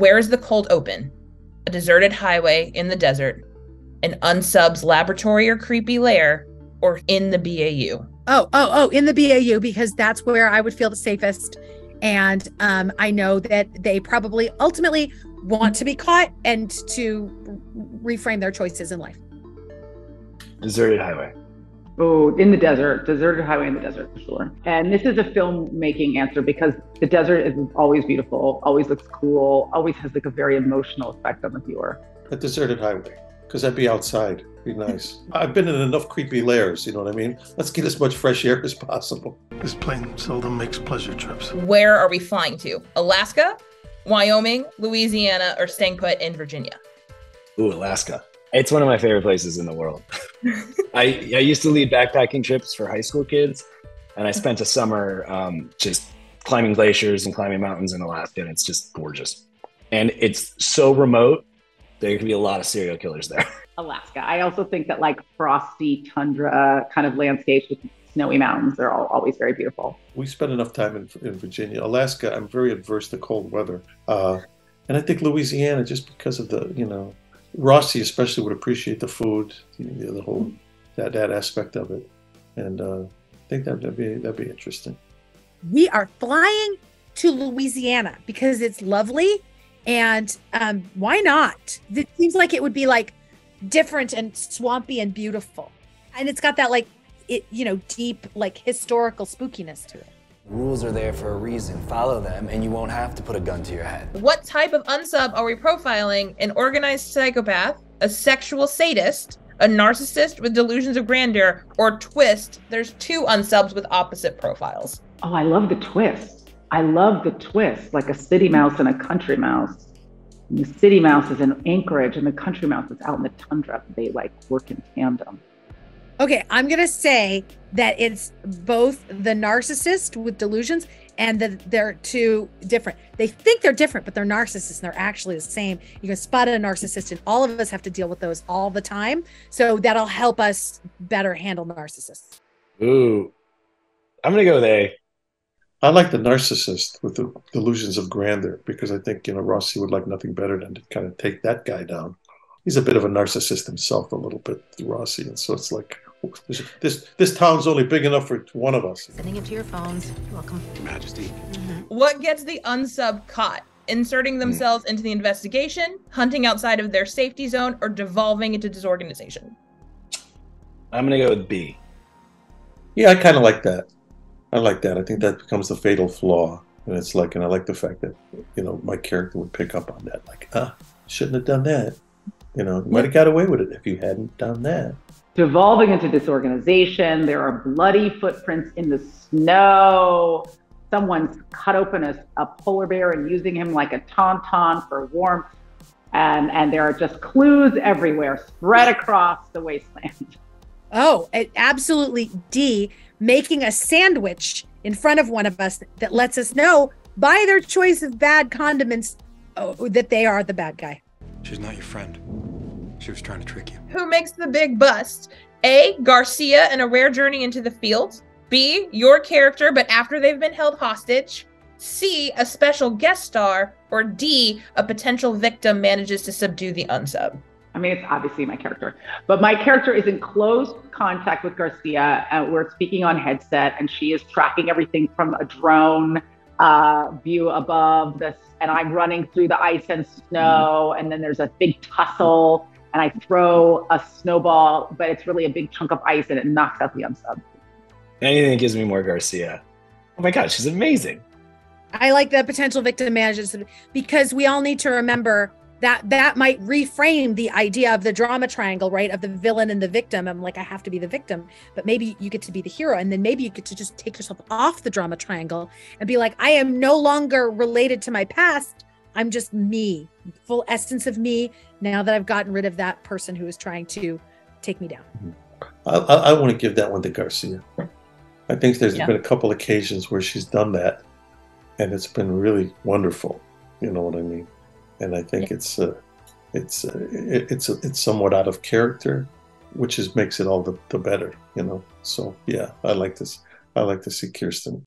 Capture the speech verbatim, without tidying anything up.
Where is the cold open? A deserted highway in the desert, an unsub's laboratory or creepy lair, or in the B A U? Oh, oh, oh, in the B A U, because that's where I would feel the safest. And um, I know that they probably ultimately want to be caught and to reframe their choices in life. Deserted highway. Oh, in the desert, deserted highway in the desert, for sure. And this is a filmmaking answer because the desert is always beautiful, always looks cool, always has like a very emotional effect on the viewer. A deserted highway, because I'd be outside, be nice. I've been in enough creepy lairs, you know what I mean? Let's get as much fresh air as possible. This plane seldom makes pleasure trips. Where are we flying to? Alaska, Wyoming, Louisiana, or staying put in Virginia? Ooh, Alaska. It's one of my favorite places in the world. I, I used to lead backpacking trips for high school kids, and I spent a summer um, just climbing glaciers and climbing mountains in Alaska, and it's just gorgeous. And it's so remote, there could be a lot of serial killers there. Alaska. I also think that like frosty tundra kind of landscapes with snowy mountains are all, always very beautiful. We spent enough time in, in Virginia. Alaska, I'm very adverse to cold weather. Uh, and I think Louisiana, just because of the, you know, Rossi especially would appreciate the food, you know, the whole that that aspect of it, and uh, I think that that'd be that'd be interesting. We are flying to Louisiana because it's lovely, and um, why not? It seems like it would be like different and swampy and beautiful, and it's got that like it you know deep like historical spookiness to it. Rules are there for a reason. Follow them and you won't have to put a gun to your head. What type of unsub are we profiling? An organized psychopath, a sexual sadist, a narcissist with delusions of grandeur, or twist? There's two unsubs with opposite profiles. Oh, I love the twist. I love the twist, like a city mouse and a country mouse. And the city mouse is in Anchorage and the country mouse is out in the tundra. They like work in tandem. Okay, I'm gonna say that it's both the narcissist with delusions and that they're two different. They think they're different, but they're narcissists and they're actually the same. You can spot a narcissist and all of us have to deal with those all the time. So that'll help us better handle narcissists. Ooh, I'm gonna go they. I like the narcissist with the delusions of grandeur because I think, you know, Rossi would like nothing better than to kind of take that guy down. He's a bit of a narcissist himself, a little bit, Rossi, and so it's like, This, this this town's only big enough for one of us. Sending it to your phones. You're welcome. Your Majesty. Mm-hmm. What gets the unsub caught? Inserting themselves mm. into the investigation, hunting outside of their safety zone, or devolving into disorganization? I'm going to go with B. Yeah, I kind of like that. I like that. I think that becomes the fatal flaw. And it's like, and I like the fact that, you know, my character would pick up on that. Like, ah, shouldn't have done that. You know, you might have got away with it if you hadn't done that. Devolving into disorganization, there are bloody footprints in the snow. Someone's cut open a, a polar bear and using him like a tauntaun for warmth. And, and there are just clues everywhere spread across the wasteland. Oh, absolutely. D, making a sandwich in front of one of us that lets us know by their choice of bad condiments oh, that they are the bad guy. She's not your friend. She was trying to trick you. Who makes the big bust? A, Garcia and a rare journey into the fields. B, your character, but after they've been held hostage. C, a special guest star. Or D, a potential victim manages to subdue the unsub. I mean, it's obviously my character. But my character is in close contact with Garcia. Uh, we're speaking on headset, and she is tracking everything from a drone Uh, view above this, and I'm running through the ice and snow, and then there's a big tussle, and I throw a snowball, but it's really a big chunk of ice, and it knocks out the unsub. Anything that gives me more Garcia. Oh my God, she's amazing. I like the potential victim managers because we all need to remember that that might reframe the idea of the drama triangle, right? Of the villain and the victim. I'm like, I have to be the victim, but maybe you get to be the hero. And then maybe you get to just take yourself off the drama triangle and be like, I am no longer related to my past. I'm just me, full essence of me. Now that I've gotten rid of that person who is trying to take me down. I, I, I want to give that one to Garcia. I think there's yeah. been a couple occasions where she's done that and it's been really wonderful. You know what I mean? And I think it's uh, it's uh, it's uh, it's somewhat out of character, which is makes it all the, the better, you know. So yeah, I like this. I like to see Kirsten.